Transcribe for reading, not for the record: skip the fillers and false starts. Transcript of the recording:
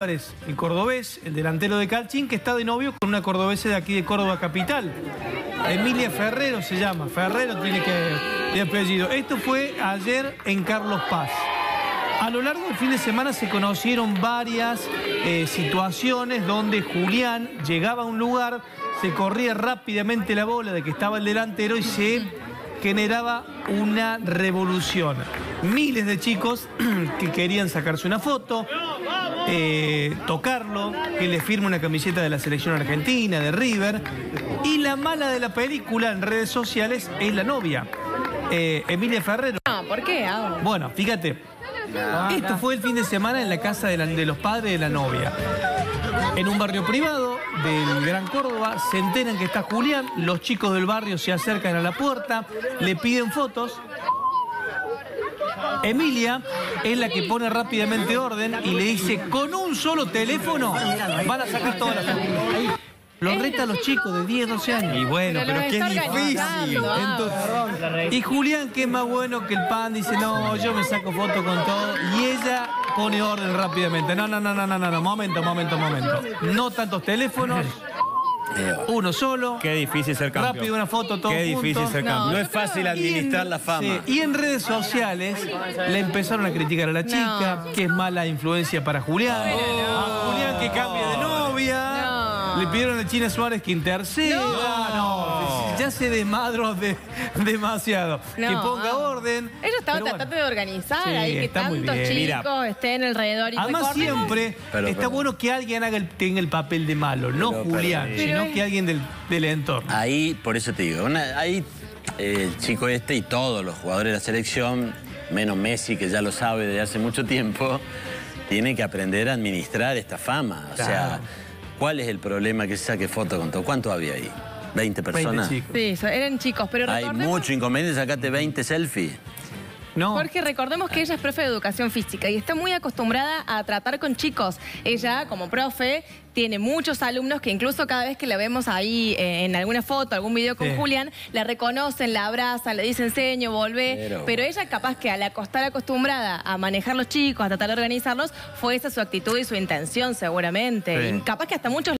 Álvarez, el cordobés, el delantero de Calchín, que está de novio con una cordobesa de aquí de Córdoba capital. Emilia Ferrero se llama, Ferrero tiene que apellido. Esto fue ayer en Carlos Paz. A lo largo del fin de semana se conocieron varias situaciones donde Julián llegaba a un lugar, se corría rápidamente la bola de que estaba el delantero y se generaba una revolución. Miles de chicos que querían sacarse una foto, tocarlo, que le firme una camiseta de la selección argentina, de River. Y la mala de la película en redes sociales es la novia, Emilia Ferrero. No, ¿por qué? Ah, bueno, fíjate, esto fue el fin de semana en la casa de los padres de la novia. En un barrio privado del Gran Córdoba se enteran que está Julián, los chicos del barrio se acercan a la puerta, le piden fotos. Emilia es la que pone rápidamente orden y le dice, con un solo teléfono van a sacar todas las fotos. Lo reta a los chicos de 10, 12 años. Y bueno, pero qué difícil. Entonces, y Julián, que es más bueno que el pan, dice, no, yo me saco foto con todo. Y ella pone orden rápidamente. No, momento. No tantos teléfonos. Uno solo. Qué difícil ser campeón. Rápido una foto, todo. Qué difícil ser campeón. No es fácil administrar la fama. Sí. Y en redes sociales le empezaron a criticar a la chica, que es mala influencia para Julián. A Julián que cambie de novia. Le pidieron a China Suárez que interceda. No. Ya se desmadró demasiado. No, que ponga orden. Ellos estaban tratando de organizar ahí, que tantos chicos estén alrededor. Y además siempre está bueno que alguien haga tenga el papel de malo. No Julián, sino que alguien del entorno. Ahí, por eso te digo, ahí el chico este y todos los jugadores de la selección, menos Messi, que ya lo sabe desde hace mucho tiempo, tienen que aprender a administrar esta fama. O sea, ¿cuál es el problema que se saque foto con todo? ¿Cuánto había ahí? ¿20 personas? 20 chicos. Sí, eran chicos, pero recordemos... Hay mucho inconveniente sacarte 20 selfies. No. Porque recordemos que ella es profe de educación física y está muy acostumbrada a tratar con chicos. Ella, como profe, tiene muchos alumnos que incluso cada vez que la vemos ahí en alguna foto, algún video con Julián, la reconocen, la abrazan, le dicen seño, volvé. Pero ella capaz que al estar acostumbrada a manejar los chicos, a tratar de organizarlos, fue esa su actitud y su intención seguramente. Y capaz que hasta muchos...